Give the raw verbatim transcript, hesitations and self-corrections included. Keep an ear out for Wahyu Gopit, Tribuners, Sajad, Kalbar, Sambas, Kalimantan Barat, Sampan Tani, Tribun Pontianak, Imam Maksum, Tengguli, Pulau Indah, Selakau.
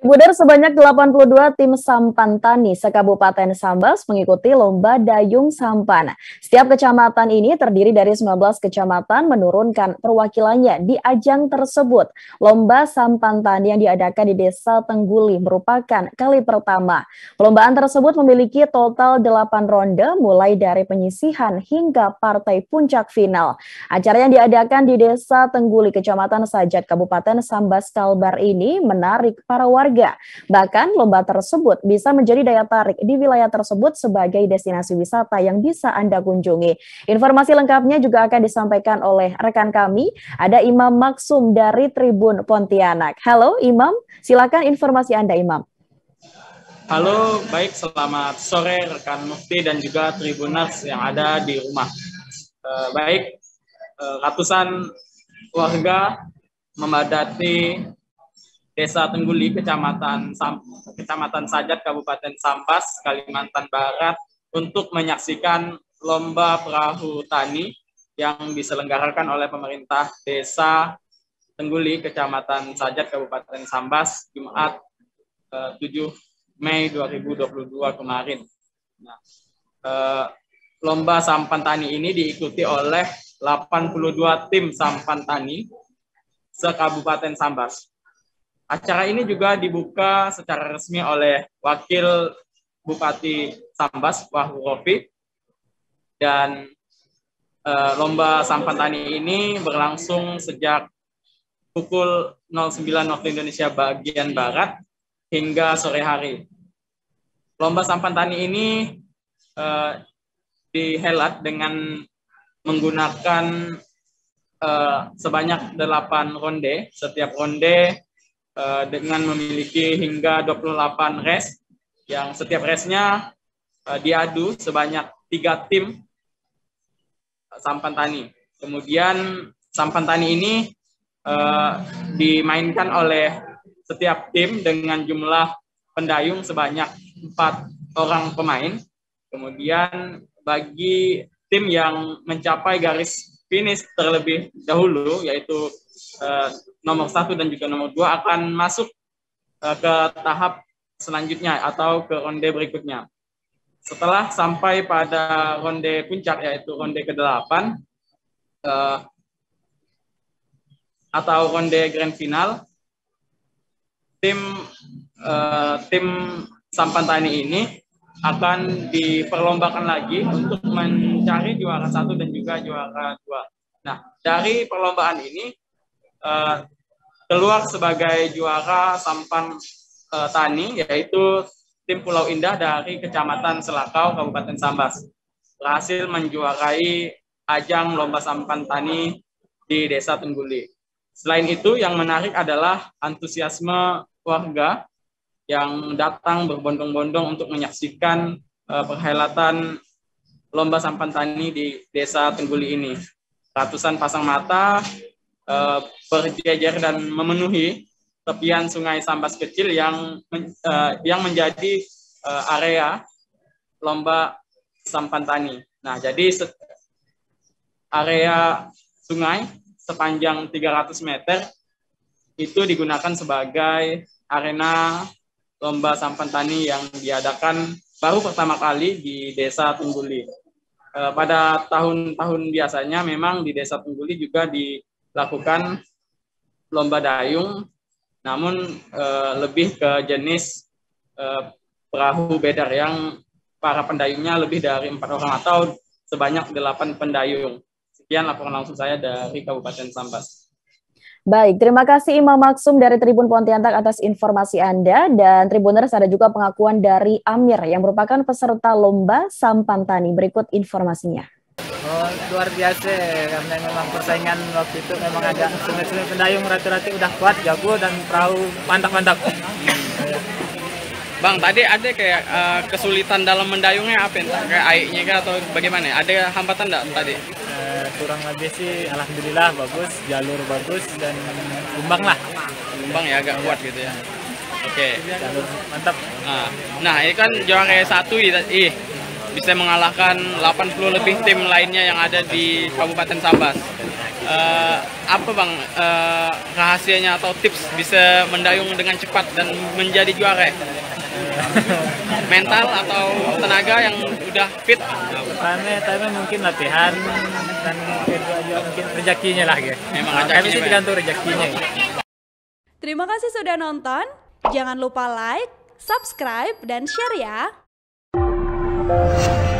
Tribuner sebanyak delapan puluh dua tim sampan tani sekabupaten Sambas mengikuti Lomba Dayung Sampan. Setiap kecamatan ini terdiri dari sembilan belas kecamatan menurunkan perwakilannya di ajang tersebut. Lomba sampan tani yang diadakan di Desa Tengguli merupakan kali pertama. Perlombaan tersebut memiliki total delapan ronde mulai dari penyisihan hingga partai puncak final. Acara yang diadakan di Desa Tengguli, Kecamatan Sajad, Kabupaten Sambas, Kalbar ini menarik para warga. Bahkan lomba tersebut bisa menjadi daya tarik di wilayah tersebut sebagai destinasi wisata yang bisa Anda kunjungi. Informasi lengkapnya juga akan disampaikan oleh rekan kami, ada Imam Maksum dari Tribun Pontianak. Halo Imam, silakan informasi Anda Imam. Halo, baik, selamat sore rekan Mufti dan juga Tribuners yang ada di rumah. Uh, baik, uh, ratusan warga memadati Desa Tengguli, Kecamatan Sam, Kecamatan Sajad, Kabupaten Sambas, Kalimantan Barat untuk menyaksikan Lomba Perahu Tani yang diselenggarakan oleh pemerintah Desa Tengguli, Kecamatan Sajad, Kabupaten Sambas, Jumat eh, tujuh Mei dua ribu dua puluh dua kemarin. Nah, eh, Lomba Sampan Tani ini diikuti oleh delapan puluh dua tim sampan tani se-Kabupaten Sambas. Acara ini juga dibuka secara resmi oleh Wakil Bupati Sambas, Wahyu Gopit, dan e, Lomba Sampan Tani ini berlangsung sejak pukul nol sembilan waktu Indonesia bagian Barat hingga sore hari. Lomba Sampan Tani ini e, dihelat dengan menggunakan e, sebanyak delapan ronde, setiap ronde dengan memiliki hingga dua puluh delapan res, yang setiap resnya diadu sebanyak tiga tim sampan tani. Kemudian sampan tani ini eh, dimainkan oleh setiap tim dengan jumlah pendayung sebanyak empat orang pemain. Kemudian bagi tim yang mencapai garis finish terlebih dahulu, yaitu eh, nomor satu dan juga nomor dua akan masuk uh, ke tahap selanjutnya atau ke ronde berikutnya. Setelah sampai pada ronde puncak, yaitu ronde kedelapan uh, atau ronde grand final, tim uh, tim sampan tani ini akan diperlombakan lagi untuk mencari juara satu dan juga juara dua. Nah, dari perlombaan ini Uh, keluar sebagai juara sampan uh, tani, yaitu tim Pulau Indah dari Kecamatan Selakau, Kabupaten Sambas, berhasil menjuarai ajang Lomba Sampan Tani di Desa Tengguli. Selain itu, yang menarik adalah antusiasme warga yang datang berbondong-bondong untuk menyaksikan uh, perhelatan Lomba Sampan Tani di Desa Tengguli ini. Ratusan pasang mata Uh, berjejer dan memenuhi tepian sungai Sambas kecil yang men, uh, yang menjadi uh, area lomba sampan tani. Nah, jadi area sungai sepanjang tiga ratus meter itu digunakan sebagai arena lomba sampan tani yang diadakan baru pertama kali di Desa Tengguli. Uh, pada tahun-tahun biasanya memang di Desa Tengguli juga di lakukan lomba dayung, namun e, lebih ke jenis e, perahu bedar yang para pendayungnya lebih dari empat orang atau sebanyak delapan pendayung. Sekian laporan langsung saya dari Kabupaten Sambas. Baik, terima kasih Imam Maksum dari Tribun Pontianak atas informasi Anda. Dan Tribuners, ada juga pengakuan dari Amir yang merupakan peserta lomba sampan tani. Berikut informasinya. Oh, luar biasa, karena memang persaingan waktu itu memang agak sungai-sungai pendayung rata-rata udah kuat, jago, dan perahu mantap-mantap. Bang, tadi ada kayak uh, kesulitan dalam mendayungnya apa entah, kayak airnya kah atau bagaimana? Ada hambatan enggak tadi? Uh, kurang lebih sih alhamdulillah bagus, jalur bagus, dan kumbang lah. Kumbang ya, agak kuat gitu ya. Oke. Okay. Jalur mantap. Nah, nah ini kan juara satu ih. Bisa mengalahkan delapan puluh lebih tim lainnya yang ada di Kabupaten Sambas. Uh, apa bang eh, rahasianya atau tips bisa mendayung dengan cepat dan menjadi juara? Mental atau tenaga yang udah fit? Pertama-tama mungkin latihan dan mungkin rezekinya lah gitu. Memang kami sih tergantung rezekinya. Terima kasih sudah nonton. Jangan lupa like, subscribe, dan share ya.